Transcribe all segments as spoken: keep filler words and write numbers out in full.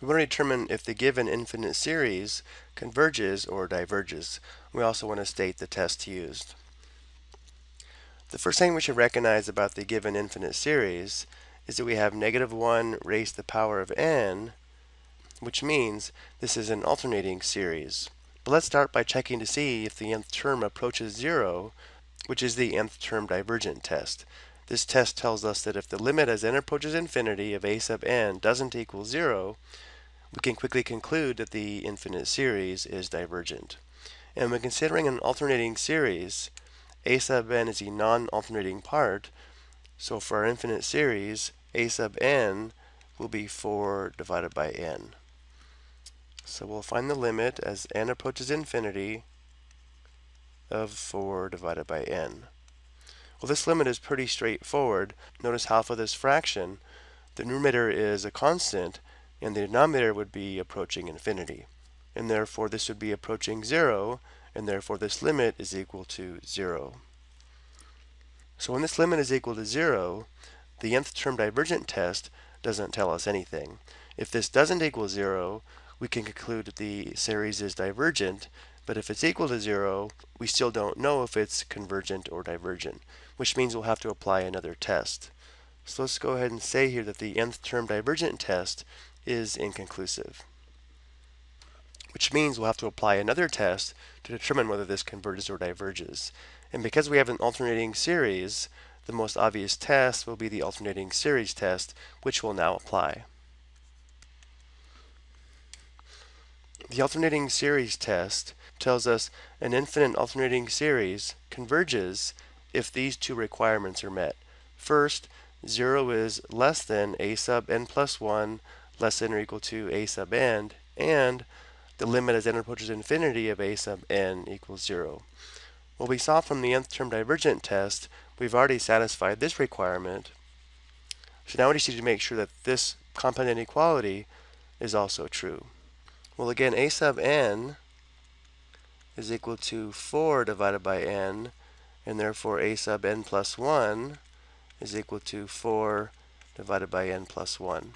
We want to determine if the given infinite series converges or diverges. We also want to state the test used. The first thing we should recognize about the given infinite series is that we have negative one raised to the power of n, which means this is an alternating series. But let's start by checking to see if the nth term approaches zero, which is the nth term divergent test. This test tells us that if the limit as n approaches infinity of a sub n doesn't equal zero, we can quickly conclude that the infinite series is divergent. And when considering an alternating series, a sub n is a non-alternating part, so for our infinite series, a sub n will be four divided by n. So we'll find the limit as n approaches infinity of four divided by n. Well, this limit is pretty straightforward. Notice how for this fraction, the numerator is a constant and the denominator would be approaching infinity. And therefore this would be approaching zero, and therefore this limit is equal to zero. So when this limit is equal to zero, the nth term divergent test doesn't tell us anything. If this doesn't equal zero, we can conclude that the series is divergent, but if it's equal to zero, we still don't know if it's convergent or divergent, which means we'll have to apply another test. So let's go ahead and say here that the nth term divergent test is inconclusive, which means we'll have to apply another test to determine whether this converges or diverges. And because we have an alternating series, the most obvious test will be the alternating series test, which we'll now apply. The alternating series test tells us an infinite alternating series converges if these two requirements are met. First, zero is less than a sub n plus one, less than or equal to a sub n, and the limit as n approaches infinity of a sub n equals zero. What we saw from the nth term divergent test, we've already satisfied this requirement. So now we just need to make sure that this component inequality is also true. Well, again, a sub n is equal to four divided by n, and therefore a sub n plus one is equal to four divided by n plus one.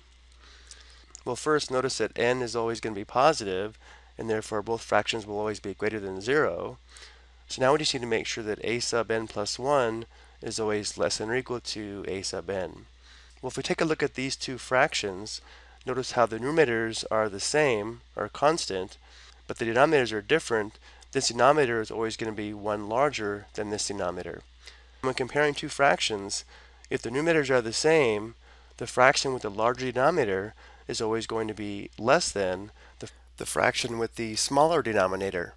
Well, first notice that n is always going to be positive, and therefore both fractions will always be greater than zero. So now we just need to make sure that a sub n plus one is always less than or equal to a sub n. Well, if we take a look at these two fractions, notice how the numerators are the same, are constant, but the denominators are different. This denominator is always going to be one larger than this denominator. When comparing two fractions, if the numerators are the same, the fraction with the larger denominator is always going to be less than the, the fraction with the smaller denominator.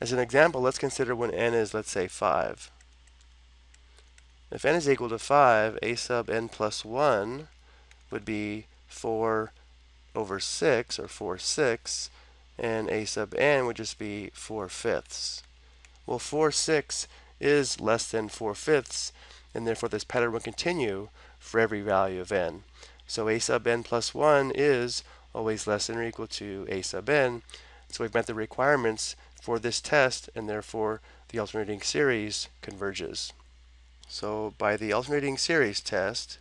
As an example, let's consider when n is, let's say, five. If n is equal to five, a sub n plus one would be four over six, or four sixths, and a sub n would just be four fifths. Well, four sixths is less than four fifths, and therefore this pattern will continue for every value of n. So a sub n plus one is always less than or equal to a sub n, so we've met the requirements for this test, and therefore the alternating series converges. So by the alternating series test,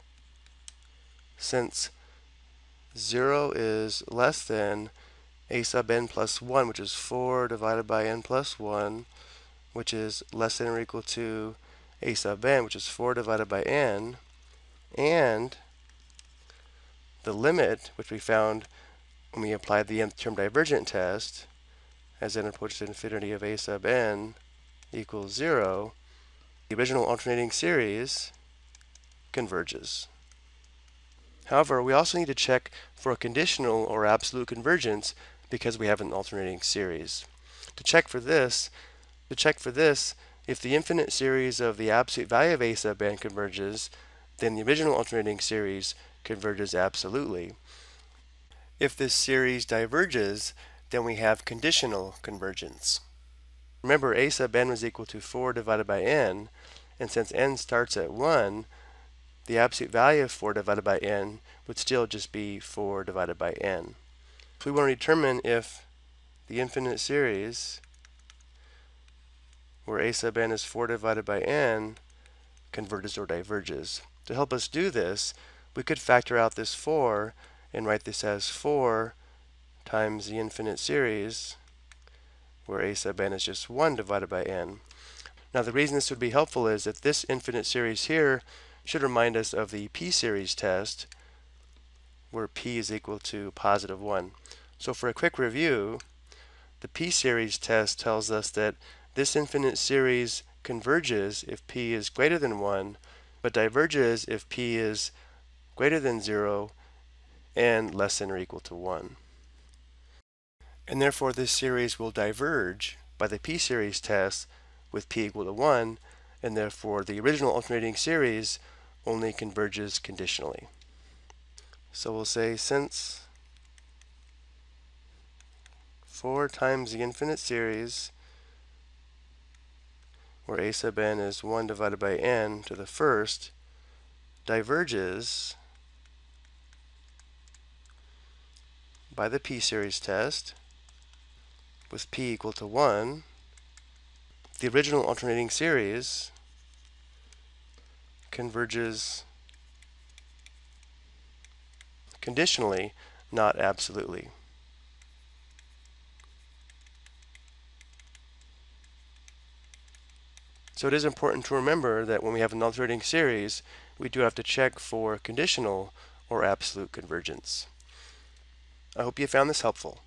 since zero is less than a sub n plus one, which is four divided by n plus one, which is less than or equal to a sub n, which is four divided by n, and the limit, which we found when we applied the nth term divergent test, as n approaches infinity of a sub n equals zero, the original alternating series converges. However, we also need to check for a conditional or absolute convergence because we have an alternating series. To check for this, to check for this, if the infinite series of the absolute value of a sub n converges, then the original alternating series converges absolutely. If this series diverges, then we have conditional convergence. Remember, a sub n was equal to four divided by n, and since n starts at one, the absolute value of four divided by n would still just be four divided by n. If we want to determine if the infinite series, where a sub n is four divided by n, converges or diverges. To help us do this, we could factor out this four and write this as four times the infinite series, where a sub n is just one divided by n. Now the reason this would be helpful is that this infinite series here should remind us of the p-series test, where p is equal to positive one. So for a quick review, the p-series test tells us that this infinite series converges if p is greater than one, but diverges if p is greater than zero and less than or equal to one. And therefore this series will diverge by the p-series test with p equal to one, and therefore the original alternating series only converges conditionally. So we'll say since four times the infinite series, where a sub n is one divided by n to the first, diverges by the p-series test with p equal to one, the original alternating series converges conditionally, not absolutely. So it is important to remember that when we have an alternating series, we do have to check for conditional or absolute convergence. I hope you found this helpful.